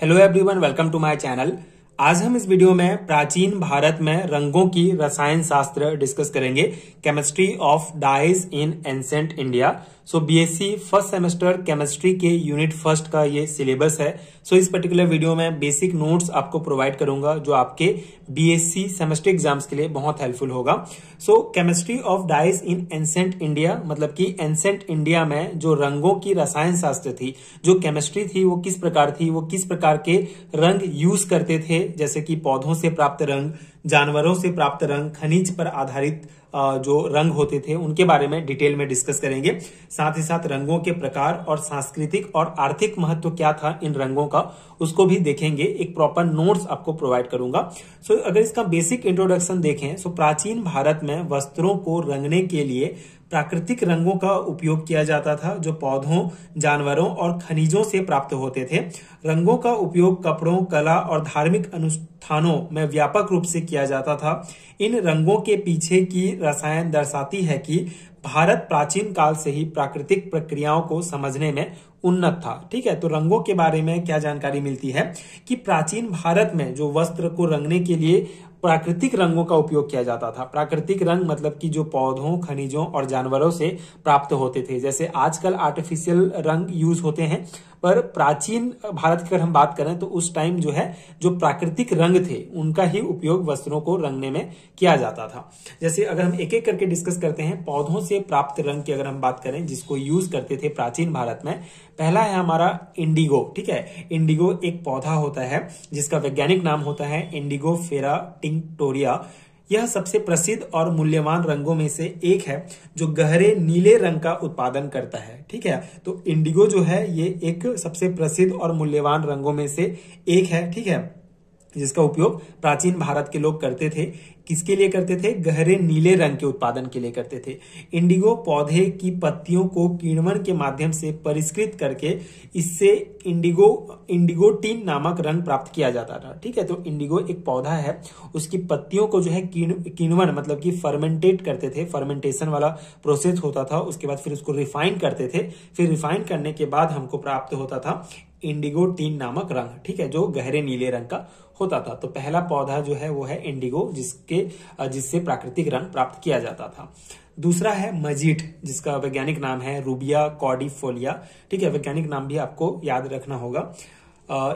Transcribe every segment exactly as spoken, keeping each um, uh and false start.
Hello everyone, welcome to my channel. आज हम इस वीडियो में प्राचीन भारत में रंगों की रसायन शास्त्र डिस्कस करेंगे, chemistry of dyes in ancient India. So BSc first semester chemistry के यूनिट फर्स्ट का ये सिलेबस है। सो so, इस पर्टिकुलर वीडियो में बेसिक नोट्स आपको प्रोवाइड करूंगा जो आपके बीएससी सेमेस्टर एग्जाम्स के लिए बहुत हेल्पफुल होगा। So chemistry of dyes in ancient India मतलब कि एंसेंट इंडिया में जो रंगों की रसायन शास्त्र थी, जो केमिस्ट्री थी, वो किस प्रकार थी, वो किस प्रकार के रंग यूज करते थे, जैसे कि पौधों से प्राप्त रंग, जानवरों से प्राप्त रंग, खनिज पर आधारित जो रंग होते थे उनके बारे में डिटेल में डिस्कस करेंगे। साथ ही साथ रंगों के प्रकार और सांस्कृतिक और आर्थिक महत्व क्या था इन रंगों का, उसको भी देखेंगे। एक प्रॉपर नोट्स आपको प्रोवाइड करूंगा। सो अगर इसका बेसिक इंट्रोडक्शन देखें, सो प्राचीन भारत में वस्त्रों को रंगने के लिए प्राकृतिक रंगों का उपयोग किया जाता था, जो पौधों, जानवरों और खनिजों से प्राप्त होते थे। रंगों का उपयोग कपड़ों, कला और धार्मिक अनुष्ठानों में व्यापक रूप से किया जाता था। इन रंगों के पीछे की रसायन दर्शाती है कि भारत प्राचीन काल से ही प्राकृतिक प्रक्रियाओं को समझने में उन्नत था। ठीक है, तो रंगों के बारे में क्या जानकारी मिलती है कि प्राचीन भारत में जो वस्त्र को रंगने के लिए प्राकृतिक रंगों का उपयोग किया जाता था। प्राकृतिक रंग मतलब कि जो पौधों, खनिजों और जानवरों से प्राप्त होते थे। जैसे आजकल आर्टिफिशियल रंग यूज होते हैं, पर प्राचीन भारत की अगर हम बात करें तो उस टाइम जो है जो प्राकृतिक रंग थे उनका ही उपयोग वस्त्रों को रंगने में किया जाता था। जैसे अगर हम एक एक करके डिस्कस करते हैं, पौधों से प्राप्त रंग की अगर हम बात करें जिसको यूज करते थे प्राचीन भारत में, पहला है हमारा इंडिगो। ठीक है, इंडिगो एक पौधा होता है जिसका वैज्ञानिक नाम होता है इंडिगोफेरा टिंक्टोरिया। यह सबसे प्रसिद्ध और मूल्यवान रंगों में से एक है जो गहरे नीले रंग का उत्पादन करता है। ठीक है, तो इंडिगो जो है ये एक सबसे प्रसिद्ध और मूल्यवान रंगों में से एक है। ठीक है, जिसका उपयोग प्राचीन भारत के लोग करते थे। किसके लिए करते थे? गहरे नीले रंग के उत्पादन के लिए करते थे। इंडिगो पौधे की पत्तियों को किण्वन के माध्यम से परिष्कृत करके इससे इंडिगो इंडिगोटिन नामक रंग प्राप्त किया जाता था। ठीक है, तो इंडिगो एक पौधा है, उसकी पत्तियों को जो है किण्वन मतलब कि फर्मेंटेट करते थे। फर्मेंटेशन वाला प्रोसेस होता था, उसके बाद फिर उसको रिफाइन करते थे। फिर रिफाइन करने के बाद हमको प्राप्त होता था इंडिगोटिन नामक रंग। ठीक है, जो गहरे नीले रंग का होता था। तो पहला पौधा जो है वो है इंडिगो, जिसके जिससे प्राकृतिक रंग प्राप्त किया जाता था। दूसरा है मजीठ, जिसका वैज्ञानिक नाम है रूबिया कॉर्डिफोलिया। ठीक है, वैज्ञानिक नाम भी आपको याद रखना होगा।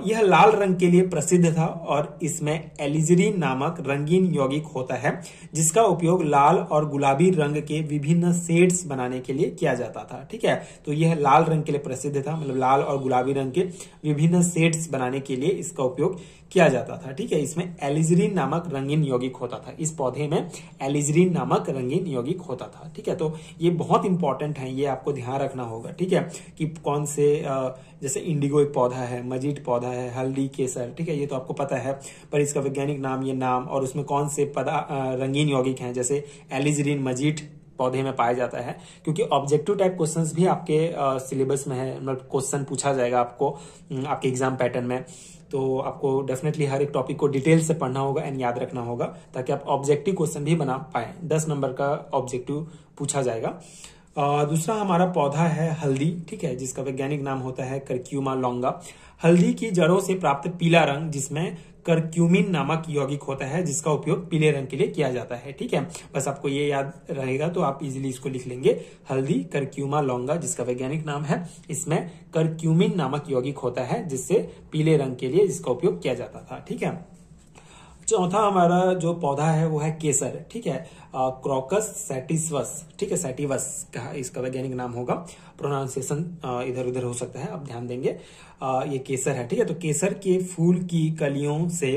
यह लाल रंग के लिए प्रसिद्ध था और इसमें एलिजरीन नामक रंगीन यौगिक होता है, जिसका उपयोग लाल और गुलाबी रंग के विभिन्न शेड्स बनाने के लिए किया जाता था। ठीक है, तो यह लाल रंग के लिए प्रसिद्ध था, मतलब लाल और गुलाबी रंग के विभिन्न शेड्स बनाने के लिए इसका उपयोग किया जाता था। ठीक है, इसमें एलिजरीन नामक रंगीन यौगिक होता था। इस पौधे में एलिजरीन नामक रंगीन यौगिक होता था। ठीक है, तो ये बहुत इंपॉर्टेंट है, ये आपको ध्यान रखना होगा। ठीक है, कि कौन से, जैसे इंडिगो एक पौधा है, मजीठ पौधा है, हल्दी, केसर। ठीक है, ये तो आपको पता है, पर इसका वैज्ञानिक नाम, ये नाम और उसमें कौन से पदा रंगीन यौगिक हैं, जैसे एलिजरीन, मजीठ पौधे में पाया जाता है। क्योंकि ऑब्जेक्टिव टाइप क्वेश्चंस भी आपके सिलेबस में है, मतलब क्वेश्चन पूछा जाएगा आपको आपके एग्जाम पैटर्न में, तो आपको डेफिनेटली हर एक टॉपिक को डिटेल से पढ़ना होगा एंड याद रखना होगा, ताकि आप ऑब्जेक्टिव क्वेश्चन भी बना पाए। दस नंबर का ऑब्जेक्टिव पूछा जाएगा। दूसरा हमारा पौधा है हल्दी। ठीक है, जिसका वैज्ञानिक नाम होता है कर्क्यूमा लोंगा। हल्दी की जड़ों से प्राप्त पीला रंग, जिसमें करक्यूमिन नामक यौगिक होता है, जिसका उपयोग पीले रंग के लिए किया जाता है। ठीक है, बस आपको ये याद रहेगा तो आप इजीली इसको लिख लेंगे। हल्दी कर्क्यूमा लोंगा, जिसका वैज्ञानिक नाम है, इसमें करक्यूमिन नामक यौगिक होता है, जिससे पीले रंग के लिए इसका उपयोग किया जाता था। ठीक है, चौथा हमारा जो पौधा है वो है केसर। ठीक है, क्रोकस सैटिवस। ठीक है, सैटिवस का इसका वैज्ञानिक नाम होगा। प्रोनाउंसिएशन इधर उधर हो सकता है, आप ध्यान देंगे। आ, ये केसर है। ठीक है, तो केसर के फूल की कलियों से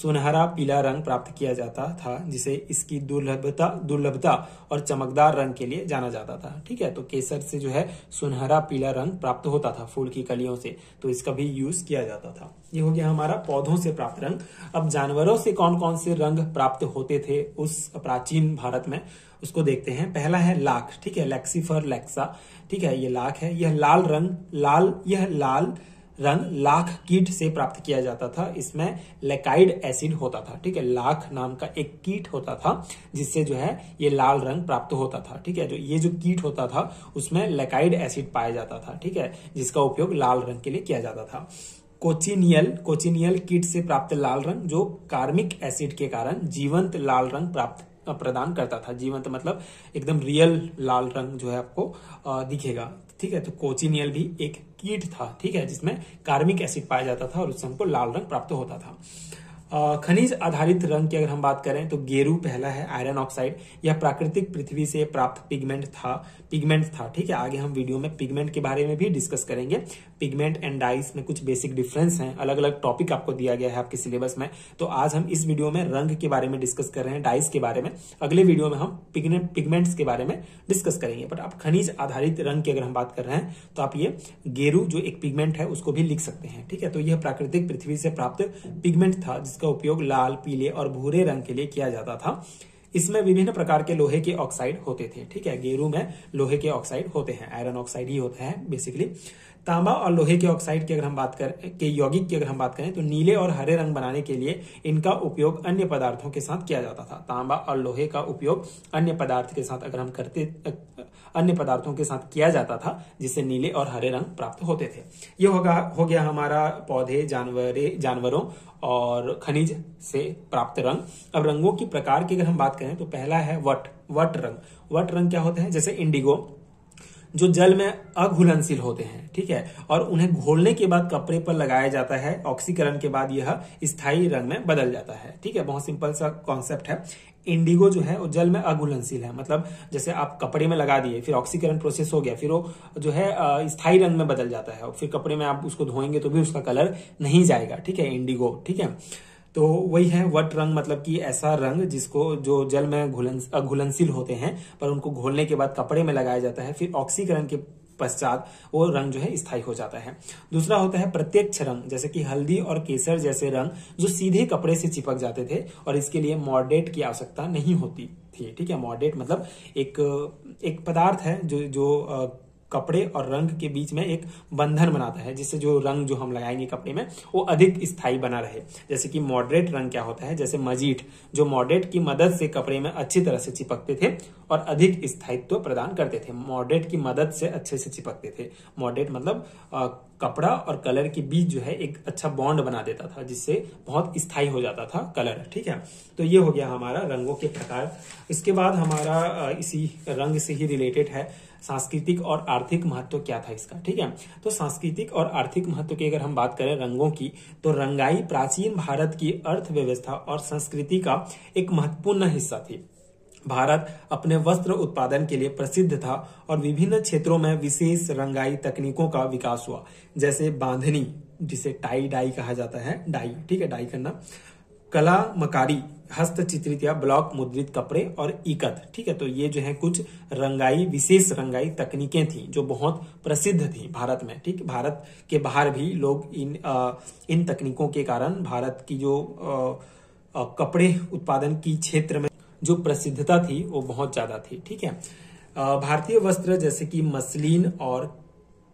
सुनहरा पीला रंग प्राप्त किया जाता था, जिसे इसकी दुर्लभता दुर्लभता और चमकदार रंग के लिए जाना जाता था। ठीक है, तो केसर से जो है सुनहरा पीला रंग प्राप्त होता था फूल की कलियों से, तो इसका भी यूज किया जाता था। ये हो गया हमारा पौधों से प्राप्त रंग। अब जानवरों से कौन कौन से रंग प्राप्त होते थे उस प्राचीन भारत में, उसको देखते हैं। पहला है लाख। ठीक है, लैक्सीफर लैक्सा। ठीक है, ये लाख है। यह लाल रंग लाल यह लाल रंग लाख कीट से प्राप्त किया जाता था। इसमें लैकाइड एसिड होता था। ठीक है, लाख नाम का एक कीट होता था, जिससे जो है ये लाल रंग प्राप्त होता था। ठीक है, जो ये जो कीट होता था उसमें लैकाइड एसिड पाया जाता था। ठीक है, जिसका उपयोग लाल रंग के लिए किया जाता था। कोचिनियल कोचिनियल कीट से प्राप्त लाल रंग जो कार्मिक एसिड के कारण जीवंत लाल रंग प्राप्त प्रदान करता था। जीवंत मतलब एकदम रियल लाल रंग जो है आपको दिखेगा, ठीक है। तो कोचिनियल भी एक कीट था, ठीक है, जिसमें कार्मिक एसिड पाया जाता था और उससे हमको लाल रंग प्राप्त होता था। खनिज आधारित रंग की अगर हम बात करें तो गेरू पहला है, आयरन ऑक्साइड। यह प्राकृतिक पृथ्वी से प्राप्त पिगमेंट था पिगमेंट था ठीक है। आगे हम वीडियो में पिगमेंट के बारे में भी डिस्कस करेंगे। पिगमेंट एंड डाइस में कुछ बेसिक डिफरेंस हैं, अलग अलग टॉपिक आपको दिया गया है आपके सिलेबस में। तो आज हम इस वीडियो में रंग के बारे में डिस्कस कर रहे हैं, डाइस के बारे में। अगले वीडियो में हम पिगमेंट्स के बारे में डिस्कस करेंगे। बट आप खनिज आधारित रंग की अगर हम बात कर रहे हैं तो आप ये गेरू जो एक पिगमेंट है उसको भी लिख सकते हैं, ठीक है। तो यह प्राकृतिक पृथ्वी से प्राप्त पिगमेंट था जिसका उपयोग लाल, पीले और भूरे रंग के लिए किया जाता था। इसमें विभिन्न प्रकार के लोहे के ऑक्साइड होते थे, ठीक है। गेरू में लोहे के ऑक्साइड होते हैं, आयरन ऑक्साइड ही होता है बेसिकली। तांबा और लोहे के ऑक्साइड की अगर हम बात करें के यौगिक की अगर हम बात करें तो नीले और हरे रंग बनाने के लिए इनका उपयोग अन्य पदार्थों के साथ किया जाता था। तांबा और लोहे का उपयोग अन्य पदार्थ के साथ अगर हम करते अन्य पदार्थों के साथ किया जाता था जिससे नीले और हरे रंग प्राप्त होते थे। ये होगा हो गया हमारा पौधे, जानवर जानवरों और खनिज से प्राप्त रंग। अब रंगों की प्रकार की अगर हम बात करें तो पहला है वट वट रंग। वट रंग क्या होते हैं? जैसे इंडिगो जो जल में अघुलनशील होते हैं, ठीक है, और उन्हें घोलने के बाद कपड़े पर लगाया जाता है। ऑक्सीकरण के बाद यह स्थायी रंग में बदल जाता है, ठीक है। बहुत सिंपल सा कॉन्सेप्ट है। इंडिगो जो है वो जल में अघुलनशील है, मतलब जैसे आप कपड़े में लगा दिए, फिर ऑक्सीकरण प्रोसेस हो गया, फिर वो जो है स्थायी रंग में बदल जाता है और फिर कपड़े में आप उसको धोएंगे तो भी उसका कलर नहीं जाएगा, ठीक है, इंडिगो, ठीक है। तो वही है वट रंग, मतलब कि ऐसा रंग जिसको जो जल में घुलन घुलनशील होते हैं पर उनको घोलने के बाद कपड़े में लगाया जाता है, फिर ऑक्सीकरण के पश्चात वो रंग जो है स्थायी हो जाता है। दूसरा होता है प्रत्यक्ष रंग, जैसे कि हल्दी और केसर जैसे रंग जो सीधे कपड़े से चिपक जाते थे और इसके लिए मॉडरेट की आवश्यकता नहीं होती थी, ठीक है। मॉडरेट मतलब एक एक पदार्थ है जो जो आ, कपड़े और रंग के बीच में एक बंधन बनाता है जिससे जो रंग जो हम लगाएंगे कपड़े में वो अधिक स्थायी बना रहे। जैसे कि मॉडरेट रंग क्या होता है? जैसे मजीठ जो मॉडरेट की मदद से कपड़े में अच्छी तरह से चिपकते थे और अधिक स्थायित्व प्रदान करते थे। मॉडरेट की मदद से अच्छे से चिपकते थे। मॉडरेट मतलब आ, कपड़ा और कलर के बीच जो है एक अच्छा बॉन्ड बना देता था जिससे बहुत स्थायी हो जाता था कलर, ठीक है। तो ये हो गया हमारा रंगों के प्रकार। इसके बाद हमारा इसी रंग से ही रिलेटेड है सांस्कृतिक और आर्थिक महत्व क्या था इसका, ठीक है। तो सांस्कृतिक और आर्थिक महत्व की अगर हम बात करें रंगों की तो रंगाई प्राचीन भारत की अर्थव्यवस्था और संस्कृति का एक महत्वपूर्ण हिस्सा थी। भारत अपने वस्त्र उत्पादन के लिए प्रसिद्ध था और विभिन्न क्षेत्रों में विशेष रंगाई तकनीकों का विकास हुआ, जैसे बांधनी जिसे टाई डाई कहा जाता है, डाई, ठीक है, डाई करना, कला मकारी, हस्तचित्रित या ब्लॉक मुद्रित कपड़े और इकत, ठीक है। तो ये जो है कुछ रंगाई विशेष रंगाई तकनीकें थी जो बहुत प्रसिद्ध थी भारत में, ठीक। भारत के बाहर भी लोग इन आ, इन तकनीकों के कारण भारत की जो आ, आ, कपड़े उत्पादन की क्षेत्र में जो प्रसिद्धता थी वो बहुत ज्यादा थी, ठीक है। भारतीय वस्त्र जैसे कि मसलिन और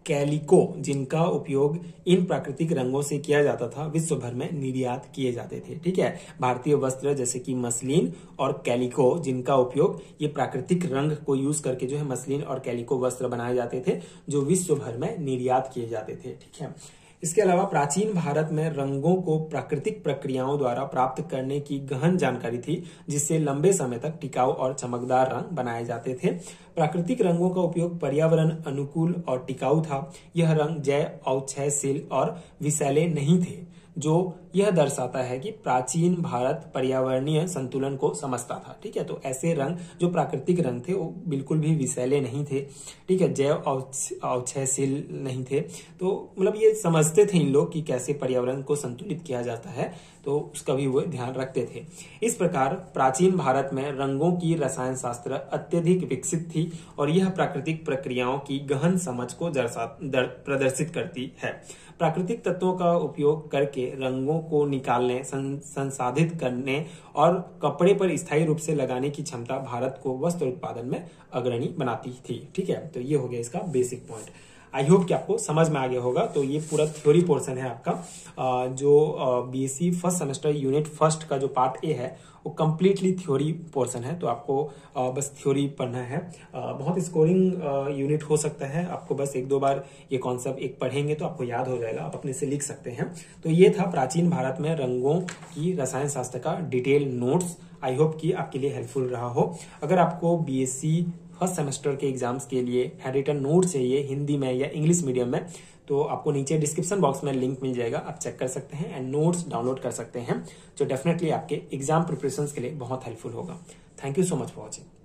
कैलिको जिनका उपयोग इन प्राकृतिक रंगों से किया जाता था विश्व भर में निर्यात किए जाते थे, ठीक है। भारतीय वस्त्र जैसे कि मसलिन और कैलिको जिनका उपयोग ये प्राकृतिक रंग को यूज करके जो है मसलिन और कैलिको वस्त्र बनाए जाते थे जो विश्व भर में निर्यात किए जाते थे, ठीक है। इसके अलावा प्राचीन भारत में रंगों को प्राकृतिक प्रक्रियाओं द्वारा प्राप्त करने की गहन जानकारी थी जिससे लंबे समय तक टिकाऊ और चमकदार रंग बनाए जाते थे। प्राकृतिक रंगों का उपयोग पर्यावरण अनुकूल और टिकाऊ था। यह रंग जैव अवक्षयशील और विषैले नहीं थे, जो यह दर्शाता है कि प्राचीन भारत पर्यावरणीय संतुलन को समझता था, ठीक है। तो ऐसे रंग जो प्राकृतिक रंग थे वो बिल्कुल भी विषैले नहीं थे, ठीक है, जैव अवक्षयशील नहीं थे। तो मतलब ये समझते थे इन लोग कि कैसे पर्यावरण को संतुलित किया जाता है, तो उसका भी वो ध्यान रखते थे। इस प्रकार प्राचीन भारत में रंगों की रसायन शास्त्र अत्यधिक विकसित थी और यह प्राकृतिक प्रक्रियाओं की गहन समझ को प्रदर्शित करती है। प्राकृतिक तत्वों का उपयोग करके रंगों को निकालने, संसाधित करने और कपड़े पर स्थायी रूप से लगाने की क्षमता भारत को वस्त्र उत्पादन में अग्रणी बनाती थी, ठीक है। तो ये हो गया इसका बेसिक पॉइंट। आई होप कि आपको समझ में आ गया होगा। तो ये पूरा थ्योरी पोर्शन है आपका, जो BSc first semester unit first का जो पार्ट ए है वो कम्प्लीटली थ्योरी पोर्शन है। तो आपको बस थ्योरी पढ़ना है। बहुत स्कोरिंग यूनिट हो सकता है, आपको बस एक दो बार ये कॉन्सेप्ट एक पढ़ेंगे तो आपको याद हो जाएगा, आप अपने से लिख सकते हैं। तो ये था प्राचीन भारत में रंगों की रसायन शास्त्र का डिटेल नोट्स। आई होप कि आपके लिए हेल्पफुल रहा हो। अगर आपको बीएससी फर्स्ट सेमेस्टर के एग्जाम्स के लिए हैंड रिटन नोट चाहिए हिंदी में या इंग्लिश मीडियम में, तो आपको नीचे डिस्क्रिप्शन बॉक्स में लिंक मिल जाएगा, आप चेक कर सकते हैं एंड नोट्स डाउनलोड कर सकते हैं, जो डेफिनेटली आपके एग्जाम प्रिपरेशंस के लिए बहुत हेल्पफुल होगा। Thank you so much for watching.